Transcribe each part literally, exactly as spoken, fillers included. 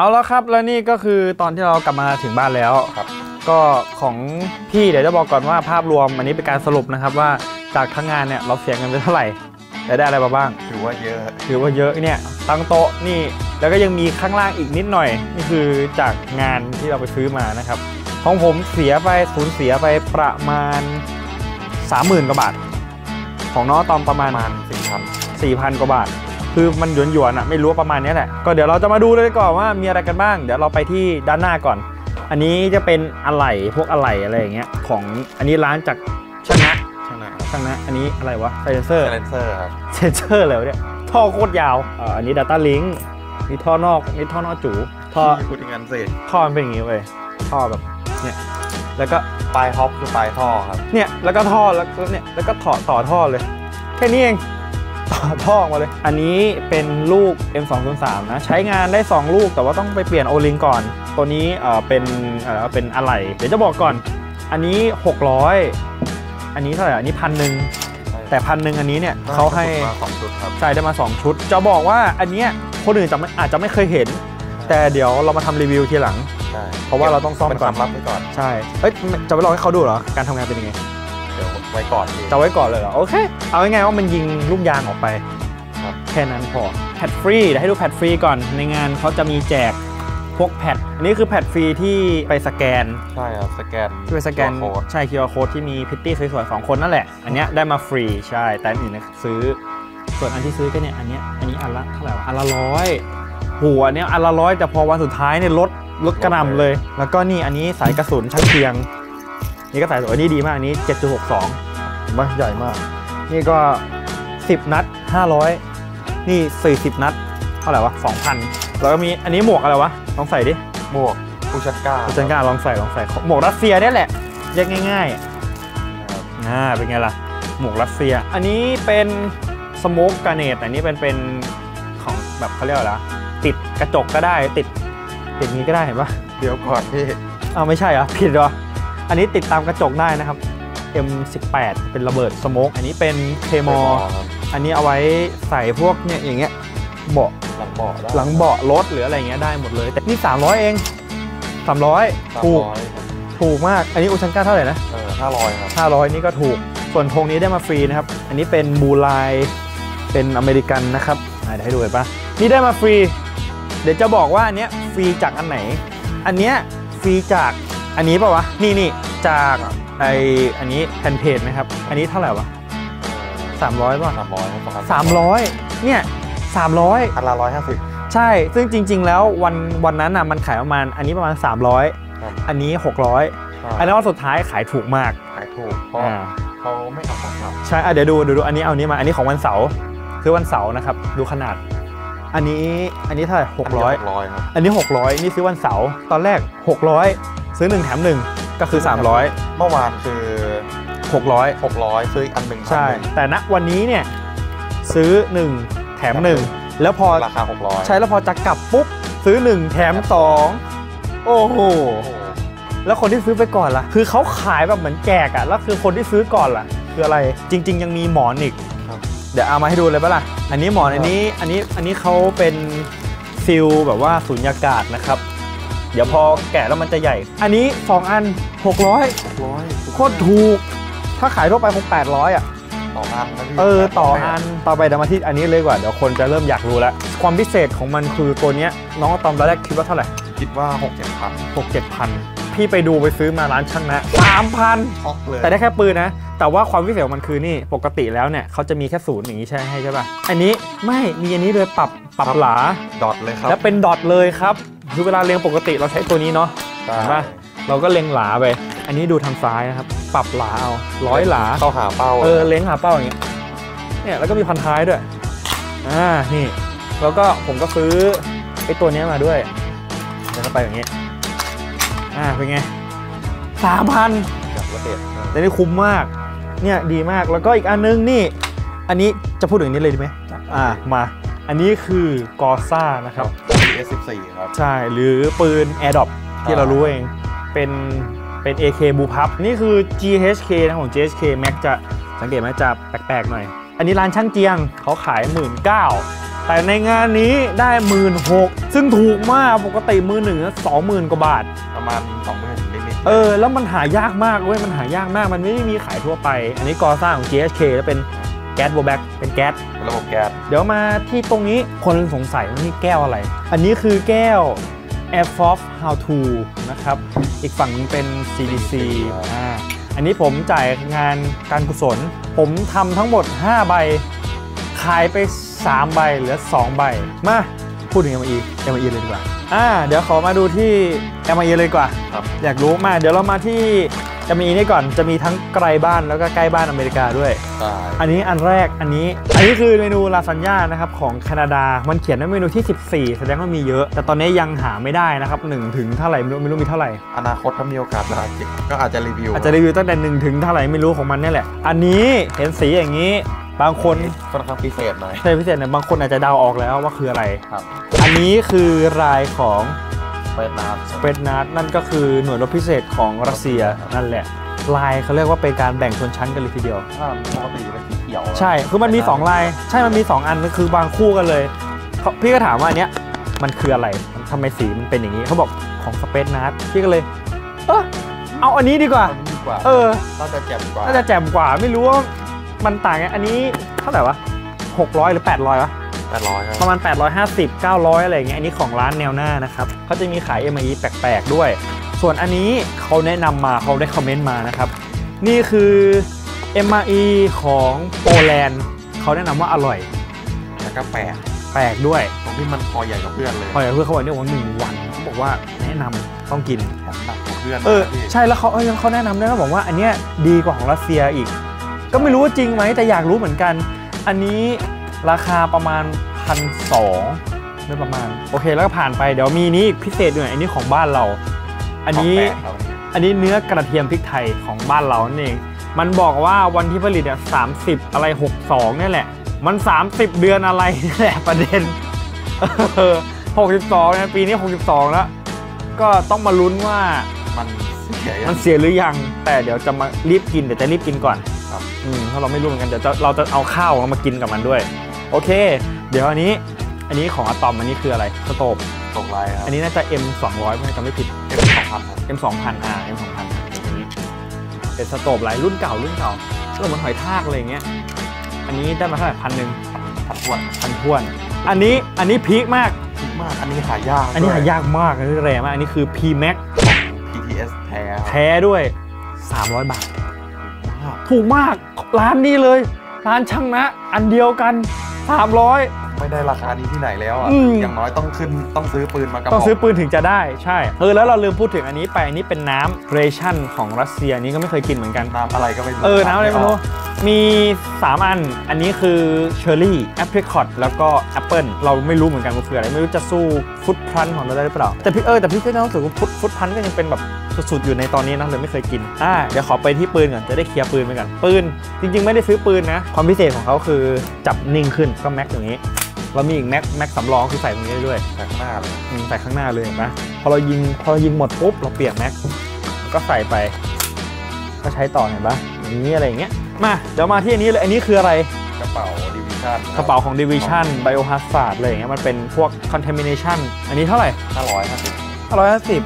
เอาละครับแล้วนี่ก็คือตอนที่เรากลับมาถึงบ้านแล้วครับก็ของพี่เดี๋ยวจะบอกก่อนว่าภาพรวมอันนี้เป็นการสรุปนะครับว่าจากทั้งงานเนี่ยเราเสียเงินไปเท่าไหร่และได้อะไรมาบ้างถือว่าเยอะถือว่าเยอะเนี่ยตั้งโต๊ะนี่แล้วก็ยังมีข้างล่างอีกนิดหน่อยนี่คือจากงานที่เราไปซื้อมานะครับของผมเสียไปสูญเสียไปประมาณ สามหมื่น กว่าบาทของน้องตอมประมาณ สี่พัน กว่าบาทคือมันหยวนๆอ่ะไม่รู้ประมาณนี้แหละก็เดี๋ยวเราจะมาดูเลยก่อนว่ามีอะไรกันบ้างเดี๋ยวเราไปที่ด้านหน้าก่อนอันนี้จะเป็นอะไหล่พวกอะไหล่อะไรอย่างเงี้ยของอันนี้ร้านจากชนะชนะชนะอันนี้อะไรวะไซเลนเซอร์ไซเลนเซอร์ครับไซเลนเซอร์แล้วเนี่ยท่อโคตรยาวอันนี้ Data Link มีท่อนอกมีท่อนอกจู๋ท่อพูดถึงกันสิท่อมันเป็นอย่างงี้เลยท่อแบบเนี่ยแล้วก็ปลายฮอปคือปลายท่อครับเนี่ยแล้วก็ท่อแล้วเนี่ยแล้วก็ถอดต่อท่อเลยแค่นี้เองท่อมาเลยอันนี้เป็นลูก เอ็ม สอง ศูนย์ สาม นะใช้งานได้สองลูกแต่ว่าต้องไปเปลี่ยนโอลิงก่อนตัวนี้เอ่อเป็นเอ่อเป็นอะไหล่เดี๋ยวจะบอกก่อนอันนี้หกร้อยอันนี้เท่าไหร่อันนี้พันหนึ่งแต่พันหนึ่งอันนี้เนี่ยเขาให้สองชุดครับใช่ได้มาสองชุดจะบอกว่าอันเนี้ยคนอื่นจะไม่อาจจะไม่เคยเห็นแต่เดี๋ยวเรามาทำรีวิวทีหลังเพราะว่าเราต้องซ่อมก่อนรับไปก่อนใช่เอ้ยจะไปลองให้เขาดูเหรอการทำงานเป็นยังไงไว้ก่อนจะไว้ก่อนเลยเหรอโอเคเอาง่ายๆว่ามันยิงลูกยางออกไปแค่นั้นพอแพดฟรีเดี๋ยวให้ดูแพดฟรีก่อนในงานเขาจะมีแจกพวกแพดอันนี้คือแพดฟรีที่ไปสแกนใช่ครับสแกนที่ไปสแกนใช่ คิว อาร์ Code ที่มีพิตตี้สวยๆสองคนนั่นแหละอันนี้ได้มาฟรีใช่แต่อื่นนะซื้อส่วนอันที่ซื้อก็เนี่ยอันนี้อันนี้อันละเท่าไหร่วะอันละร้อยหัวเนี้ยอันละร้อยแต่พอวันสุดท้ายเนี่ยลดลดกระหน่ำเลยแล้วก็นี่อันนี้สายกระสุนชั้นเพียงนี่ก็สายสวยนี่ดีมากนี้ เจ็ดจุดหกสอง มันใหญ่มากนี่ก็สิบนัดห้าร้อยนี่สี่สิบนัดเท่าไหร่วะ สองพัน แล้วก็มีอันนี้หมวกอะไรวะลองใส่ดิหมวกปูชักก้าปูชักก้าลองใส่ลองใส่หมวกรัสเซียนี่แหละเรียกง่ายๆอ่าเป็นไงล่ะหมวกรัสเซียอันนี้เป็นสโมกกาเนตอันนี้เป็นเป็นของแบบเขาเรียกอะไรติดกระจกก็ได้ติดติดนี้ก็ได้เห็นปะเดี๋ยวก่อนพี่อ้าวไม่ใช่เหรอผิดเหรออันนี้ติดตามกระจกได้นะครับ เอ็ม สิบแปด เป็นระเบิดสโมกอันนี้เป็นเคมออันนี้เอาไว้ใส่พวกเนี่ยอย่างเงี้ยเบาะหลังเบาะหลังเบาะรถหรืออะไรเงี้ยได้หมดเลยแต่นี่สามร้อยเองสามร้อยถูกถูกมากอันนี้อุชังก้าเท่าไหร่นะเออห้าร้อยครับห้าร้อยนี่ก็ถูกส่วนธงนี้ได้มาฟรีนะครับอันนี้เป็นบูไลเป็นอเมริกันนะครับเดี๋ยวให้ดูเลยป่ะนี่ได้มาฟรีเดี๋ยวจะบอกว่าอันเนี้ยฟรีจากอันไหนอันเนี้ยฟรีจากอันนี้ป่าววะนี่นี่จากไออันนี้แผ่นเพจนะครับอันนี้เท่าไหร่วะสามร้อยป่ะสามร้อยสามร้อยเนี่ยสามร้อยอันละร้อยห้าสิบใช่ซึ่งจริงๆแล้ววันวันนั้นอ่ะมันขายประมาณอันนี้ประมาณสามร้อยอันนี้หกร้อยอันนั้นวันสุดท้ายขายถูกมากขายถูกเพราะเขาไม่เอาของเราใช่เดี๋ยวดูดูดูอันนี้เอานี้มาอันนี้ของวันเสาร์คือวันเสาร์นะครับดูขนาดอันนี้อันนี้เท่าไหร่หกร้อยอันนี้หกร้อยนี่ซื้อวันเสาร์ตอนแรกหกร้อยซื้อหนึ่งแถมหนึ่งก็คือสามร้อยเมื่อวานคือหกร้อย หกร้อยซื้ออันหนึ่งใช่แต่ณวันนี้เนี่ยซื้อหนึ่งแถมหนึ่งแล้วพอราคาหกร้อยใช่แล้วพอจะกลับปุ๊บซื้อหนึ่งแถมสองโอ้โหแล้วคนที่ซื้อไปก่อนล่ะคือเขาขายแบบเหมือนแจกอ่ะแล้วคือคนที่ซื้อก่อนล่ะคืออะไรจริงๆยังมีหมอนอีกเดี๋ยวเอามาให้ดูเลยป่ะล่ะอันนี้หมอนอันนี้อันนี้อันนี้เขาเป็นซิลแบบว่าสุญญากาศนะครับเดี๋ยวพอแก่แล้วมันจะใหญ่อันนี้สองอันหกร้อยโคตรถูกถ้าขายทั่วไปคงแปดร้อยอ่ะต่ออันเออต่ออันต่อไปเดี๋ยวมาที่อันนี้เลยกว่าเดี๋ยวคนจะเริ่มอยากรู้แล้วความพิเศษของมันคือตัวเนี้ยน้องตอมตอนแรกคิดว่าเท่าไหร่คิดว่า หกเจ็ดพัน พี่ไปดูไปซื้อมาร้านช่างนะ สามพัน แต่ได้แค่ปืนนะแต่ว่าความพิเศษของมันคือนี่ปกติแล้วเนี่ยเขาจะมีแค่ศูนย์อย่างนี้ใช่ให้ใช่ป่ะอันนี้ไม่มีอันนี้เลยปรับปรับหลาดอทเลยครับแล้วเป็นดอทเลยครับคือเวลาเล็งปกติเราใช้ตัวนี้เนาะใช่ป่ะเราก็เล็งหลาไปอันนี้ดูทางซ้ายนะครับปรับหลาเอาร้อยหลาเข้าหาเป้าเออเล็งหาเป้าอย่างเงี้ยเนี่ยแล้วก็มีพันท้ายด้วยอ่านี่แล้วก็ผมก็ซื้อไอ้ตัวนี้มาด้วยแล้วก็ไปอย่างเงี้ยอ่าเป็นไงสามพันจับระเบิดแต่นี่คุ้มมากเนี่ยดีมากแล้วก็อีกอันนึงนี่อันนี้จะพูดถึงนี้เลยดีไหมอ่ามาอันนี้คือกอซ่านะครับเอส สิบสี่ ครับใช่หรือปืน Airdrop ที่เรารู้เองเป็นเป็น เอ เค บูพับนี่คือ จี เอช เค นะของ จี เอช เค Max จะสังเกตไหมจะแปลกๆหน่อยอันนี้ร้านช่างเจียงเขาขาย หนึ่งหมื่นเก้าพัน แต่ แต่ในงานนี้ได้ หนึ่งหมื่นหกพัน ซึ่งถูกมากปกติมือหนึ่งสองหมื่นกว่าบาทประมาณ สองหมื่น นิดๆเออแล้วมันหายากมากเว้ยมันหายากมากมันไม่ได้มีขายทั่วไปอันนี้ก่อสร้างของ จี เอส เค แล้วเป็นแก๊สโบแบ็กเป็นแก๊สระบบแก๊สเดี๋ยวมาที่ตรงนี้คนสงสัยว่านี่แก้วอะไรอันนี้คือแก้ว Airsoft How To นะครับอีกฝั่งนึงเป็น ซี ดี ซี อ่าอันนี้ผมจ่ายงานการกุศลผมทำทั้งหมดห้าใบขายไปสามใบเหลือสองใบมาพูดถึง เอ็ม ไอ เอ็ม ไอ เลยดีกว่าอ่าเดี๋ยวขอมาดูที่ เอ็ม ไอ เลยดีกว่าครับอยากรู้มาเดี๋ยวเรามาที่ เอ็ม ไอ นี่ก่อนจะมีทั้งไกลบ้านแล้วก็ใกล้บ้านอเมริกาด้วยอันนี้อันแรกอันนี้อันนี้คือเมนูลาซานญ่านะครับของแคนาดามันเขียนว่าเมนูที่สิบสี่แสดงว่ามีเยอะแต่ตอนนี้ยังหาไม่ได้นะครับหนึ่งถึงเท่าไหร่ไม่รู้ไม่รู้มีเท่าไหร่อนาคตถ้ามีโอกาสนะก็อาจจะรีวิวอาจจะรีวิวตั้งแต่หนึ่งถึงเท่าไหร่ไม่รู้ของมันนี่แหละอันนี้เห็นสีอย่างนี้บางคนค่อนข้างพิเศษหน่อยใช่พิเศษเนี่ยบางคนอาจจะเดาออกแล้วว่าคืออะไรครับอันนี้คือรายของสเปดนาร์ดสเปดนาร์ดนั่นก็คือหน่วยรบพิเศษของรัสเซียนั่นแหละลายเขาเรียกว่าเป็นการแบ่งชนชั้นกันเลยทีเดียวปกติเป็นสีเขียวใช่คือมันมีสองลายใช่มันมีสองอันก็คือบางคู่กันเลยพี่ก็ถามว่าอันเนี้ยมันคืออะไรทำไมสีมันเป็นอย่างนี้เขาบอกของสเปดนาร์ดพี่ก็เลยเออเอาอันนี้ดีกว่าเออน่าจะแจ่มกว่าน่าจะแจ่มกว่าไม่รู้ว่ามันต่างไงอันนี้เท่าไหร่วะหกร้อยหรือแปดร้อยวะแปดร้อยประมาณแปดร้อยห้าสิบ เก้าร้อยอะไรอย่างเงี้ยอันนี้ของร้านแนวหน้านะครับเขาจะมีขาย เอ็ม ไอ แปลกๆด้วยส่วนอันนี้เขาแนะนำมาเขาได้คอมเมนต์มานะครับนี่คือ เอ็ม ไอ ของโปแลนด์เขาแนะนำว่าอร่อยแล้วก็แปลกแปลกด้วยของที่มันคอใหญ่กว่าเพื่อนเลยคอใหญ่เพื่อนเขาบอกเนี่ยวันหนึ่งวันเขาบอกว่าแนะนำต้องกินแบบแบบของเพื่อนเออใช่แล้วเขาเขาแนะนำด้วยเขาบอกว่าอันเนี้ยดีกว่าของรัสเซียอีกก็ไม่รู้ว่าจริงไหมแต่อยากรู้เหมือนกันอันนี้ราคาประมาณ หนึ่งพันสองร้อย ด้วยประมาณโอเคแล้วก็ผ่านไปเดี๋ยวมีนี้พิเศษหน่อยอันนี้ของบ้านเราอันนี้อันนี้เนื้อกระเทียมพริกไทยของบ้านเรานั่นเองมันบอกว่าวันที่ผลิตเนี่ยสามสิบอะไรหกสิบสองนี่แหละมันสามสิบเดือนอะไรนี่แหละประเด็นหกสิบสองนะปีนี้หกสิบสองแล้วก็ต้องมาลุ้นว่ามันมันเสียหรือยังแต่เดี๋ยวจะมารีบกินเดี๋ยวจะรีบกินก่อนถ้าเราไม่รู้เหมือนกันเดี๋ยวเราจะเอาข้าวมากินกับมันด้วยโอเคเดี๋ยวอันนี้อันนี้ของอะตอมอันนี้คืออะไรสโตบสองลายครับอันนี้น่าจะ เอ็ม สองร้อย ไม่จำไม่ผิด เอ็ม สองพัน เอ็ม สองพัน อ่า เอ็ม สองพัน อันนี้เป็นสโตบลายรุ่นเก่ารุ่นเก่าก็เหมือนหอยทากอะไรอย่างเงี้ยอันนี้ได้มาเท่าไหร่พันหนึ่งพันทวนพันทวนอันนี้อันนี้พีคมากพีคมากอันนี้หายากอันนี้หายากมากอันนี้แรงมากอันนี้คือ P Max พี ที เอส แท้แท้ด้วยสามร้อยบาทถูกมากร้านนี้เลยร้านช่างนะอันเดียวกันสามร้อยไม่ได้ราคานี้ที่ไหนแล้วอ่ะ อ, อย่างน้อยต้องขึ้นต้องซื้อปืนมากระบอกต้องซื้อปืนถึงจะได้ใช่เออแล้วเราลืมพูดถึงอันนี้ไปอันนี้เป็นน้ำเรชั่นของรัสเซียนี้ก็ไม่เคยกินเหมือนกันน้ำอะไรก็ไม่รู้เออน้ำอะไรไม่รู้มีสามอันอันนี้คือเชอร์รี่แอปเปิลคอตแล้วก็แอปเปิลเราไม่รู้เหมือนกันว่าคืออะไรไม่รู้จะสู้ฟุตพันของเราได้หรือเปล่าแต่พี่เออแต่พี่ก็รู้สึกว่าฟุตฟุตพันก็ยังเป็นแบบสุดๆอยู่ในตอนนี้นะเลยไม่เคยกินอ่าเดี๋ยวขอไปที่ปืนก่อนจะได้เคลียร์ปืนไปก่อนปืนจริงๆไม่ได้ซื้อปืนนะความพิเศษของเขาคือจับนิ่งขึ้นก็แม็กอย่างนี้เรามีอีกแม็กแม็กสำรองคือใส่ตรงนี้ด้วยใส่ข้างหน้าเลยใส่ข้างหน้าเลยเห็นไหมพอเรายิงพอเรายิงหมดปุ๊บเราเปลี่ยนแม็กก็ใส่ไปก็ใช้ต่อเห็นปะอย่างนี้อะไรอย่างเงี้ยมาเดี๋ยวมาที่อันนี้เลยอันนี้คืออะไรกระเป๋าดิวิชั่นกระเป๋าของดิวิชั่นไบโอฮาซาร์ดอะไรอย่างเงี้ยมันเป็นพวกคอนแทมิเนชั่นอันนี้เท่าไหร่ห้าร้อยห้าสิบห้าร้อยห้าสิบ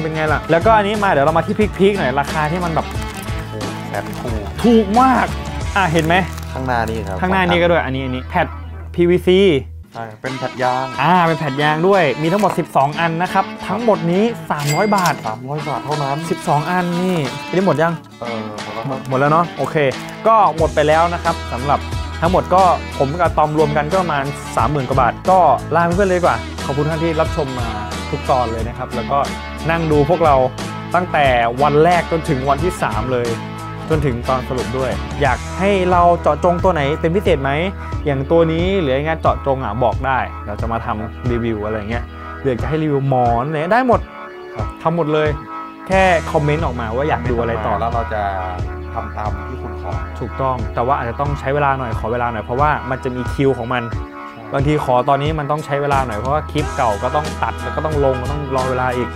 เป็นไงล่ะแล้วก็อันนี้มาเดี๋ยวเรามาที่พีคๆหน่อยราคาที่มันแบบแสนถูกถูกมากอ่ะเห็นไหมข้างหน้านี่ครับข้างหน้านี่ก็ด้วยอันนี้อันนี้แพด พี วี ซี ใช่เป็นแผ่นยางอ่าเป็นแผ่นยางด้วยมีทั้งหมดสิบสองอันนะครับทั้งหมดนี้สามร้อยบาทสามร้อยบาทเท่านั้นสิบสองอันนี่ไม่ได้หมดยังเออหมดแล้วเนาะโอเคก็หมดไปแล้วนะครับสำหรับทั้งหมดก็ผมกับตอมรวมกันก็ประมาณ สามหมื่น กว่าบาทก็ลาเพื่อนๆเลยกว่าขอบคุณท่านที่รับชมมาทุกตอนเลยนะครับแล้วก็นั่งดูพวกเราตั้งแต่วันแรกจนถึงวันที่สามเลยจนถึงตอนสรุปด้วยอยากให้เราเจาะจงตัวไหนเป็นพิเศษไหมอย่างตัวนี้หรือไงเจาะจงอ่ะบอกได้เราจะมาทำรีวิวอะไรเงี้ยหรือจะให้รีวิวหมอนอะไรได้หมดทำหมดเลยแค่คอมเมนต์ออกมาว่าอยากดูอะไรต่อแล้วเราจะทำตามที่คุณขอถูกต้องแต่ว่าอาจจะต้องใช้เวลาหน่อยขอเวลาหน่อยเพราะว่ามันจะมีคิวของมันบางทีขอตอนนี้มันต้องใช้เวลาหน่อยเพราะว่าคลิปเก่าก็ต้องตัดแล้วก็ต้องลงก็ต้องรอเวลาอีก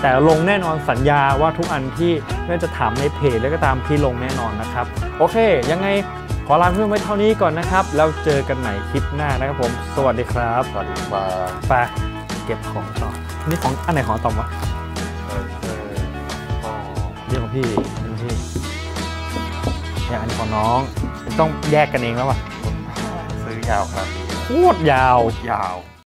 แต่ลงแน่นอนสัญญาว่าทุกอันที่ไม่จะถามในเพจแล้วก็ตามพี่ลงแน่นอนนะครับโอเคยังไง ขอลาเพื่อนไว้เท่านี้ก่อนนะครับแล้วเจอกันใหม่คลิปหน้านะครับผมสวัสดีครับสวัสดีครับไปเก็บของต่อนี่ของอันไหนของต่อวะเรื่องของพี่เป็นพี่อย่างอันของน้องต้องแยกกันเองแล้ววะซื้อยาวครับโคตรยาวยาว